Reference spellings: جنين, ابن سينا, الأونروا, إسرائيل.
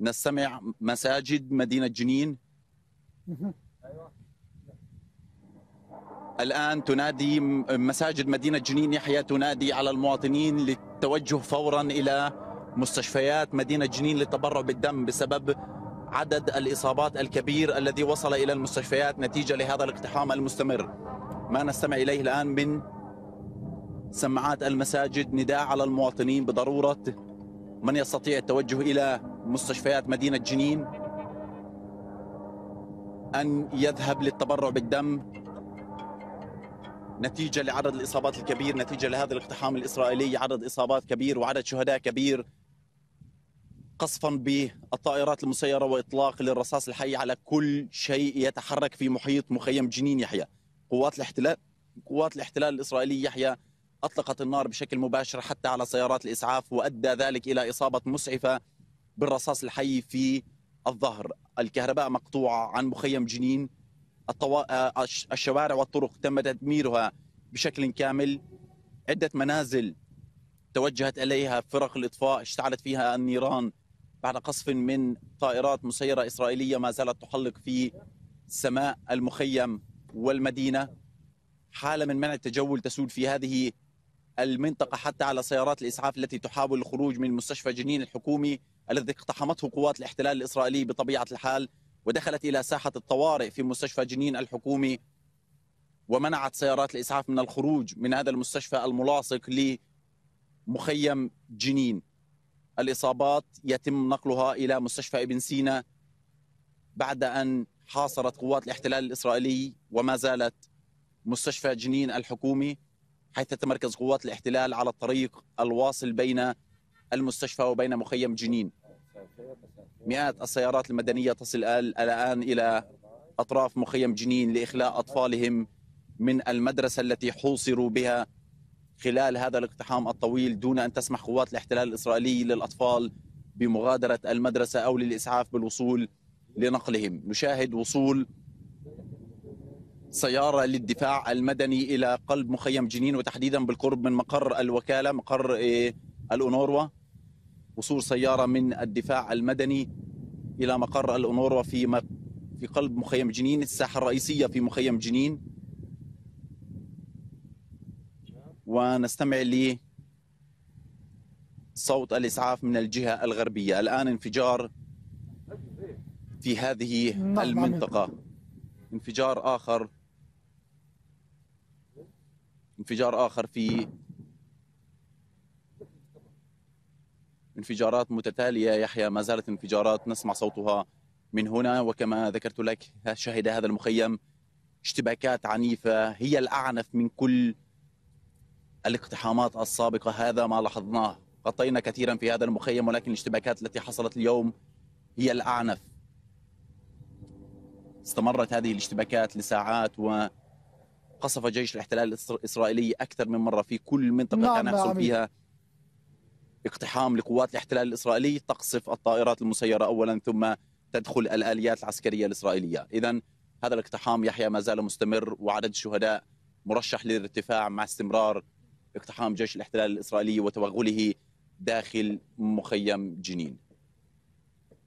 نستمع مساجد مدينة جنين الآن تنادي مساجد مدينة جنين يحيى تنادي على المواطنين للتوجه فورا إلى مستشفيات مدينة جنين للتبرع بالدم بسبب عدد الإصابات الكبير الذي وصل إلى المستشفيات نتيجة لهذا الاقتحام المستمر. ما نستمع إليه الآن من سماعات المساجد نداء على المواطنين بضرورة من يستطيع التوجه إلى مستشفيات مدينة جنين أن يذهب للتبرع بالدم نتيجة لعدد الإصابات الكبير نتيجة لهذا الاقتحام الإسرائيلي. عدد إصابات كبير وعدد شهداء كبير قصفا بالطائرات المسيرة وإطلاق للرصاص الحي على كل شيء يتحرك في محيط مخيم جنين يحيى. قوات الاحتلال الإسرائيلي يحيى أطلقت النار بشكل مباشر حتى على سيارات الإسعاف وأدى ذلك إلى إصابة مسعفة بالرصاص الحي في الظهر. الكهرباء مقطوعة عن مخيم جنين، الشوارع والطرق تم تدميرها بشكل كامل. عدة منازل توجهت إليها فرق الإطفاء اشتعلت فيها النيران بعد قصف من طائرات مسيرة إسرائيلية ما زالت تحلق في سماء المخيم والمدينة. حالة من منع التجول تسود في هذه المنطقة حتى على سيارات الإسعاف التي تحاول الخروج من مستشفى جنين الحكومي الذي اقتحمته قوات الاحتلال الإسرائيلي بطبيعة الحال ودخلت إلى ساحة الطوارئ في مستشفى جنين الحكومي ومنعت سيارات الإسعاف من الخروج من هذا المستشفى الملاصق لمخيم جنين. الإصابات يتم نقلها إلى مستشفى ابن سينا بعد أن حاصرت قوات الاحتلال الإسرائيلي وما زالت مستشفى جنين الحكومي، حيث تمركز قوات الاحتلال على الطريق الواصل بين المستشفى وبين مخيم جنين. مئات السيارات المدنية تصل الآن إلى أطراف مخيم جنين لإخلاء أطفالهم من المدرسة التي حوصروا بها خلال هذا الاقتحام الطويل دون أن تسمح قوات الاحتلال الإسرائيلي للأطفال بمغادرة المدرسة أو للإسعاف بالوصول لنقلهم. نشاهد وصول سيارة للدفاع المدني إلى قلب مخيم جنين وتحديدا بالقرب من مقر الوكالة مقر الأونروا. وصول سيارة من الدفاع المدني إلى مقر الأونروا في قلب مخيم جنين، الساحة الرئيسية في مخيم جنين. ونستمع لصوت الإسعاف من الجهة الغربية. الآن انفجار في هذه المنطقة، انفجار آخر في انفجارات متتالية يحيى، ما زالت انفجارات نسمع صوتها من هنا. وكما ذكرت لك شهد هذا المخيم اشتباكات عنيفة هي الأعنف من كل الاقتحامات السابقة. هذا ما لاحظناه، غطينا كثيرا في هذا المخيم ولكن الاشتباكات التي حصلت اليوم هي الأعنف. استمرت هذه الاشتباكات لساعات وقصف جيش الاحتلال الإسرائيلي أكثر من مرة في كل منطقة كان يحصل فيها اقتحام لقوات الاحتلال الإسرائيلي. تقصف الطائرات المسيرة أولا ثم تدخل الآليات العسكرية الإسرائيلية. إذن هذا الاقتحام يحيى ما زال مستمر وعدد الشهداء مرشح للارتفاع مع استمرار اقتحام جيش الاحتلال الإسرائيلي وتوغله داخل مخيم جنين.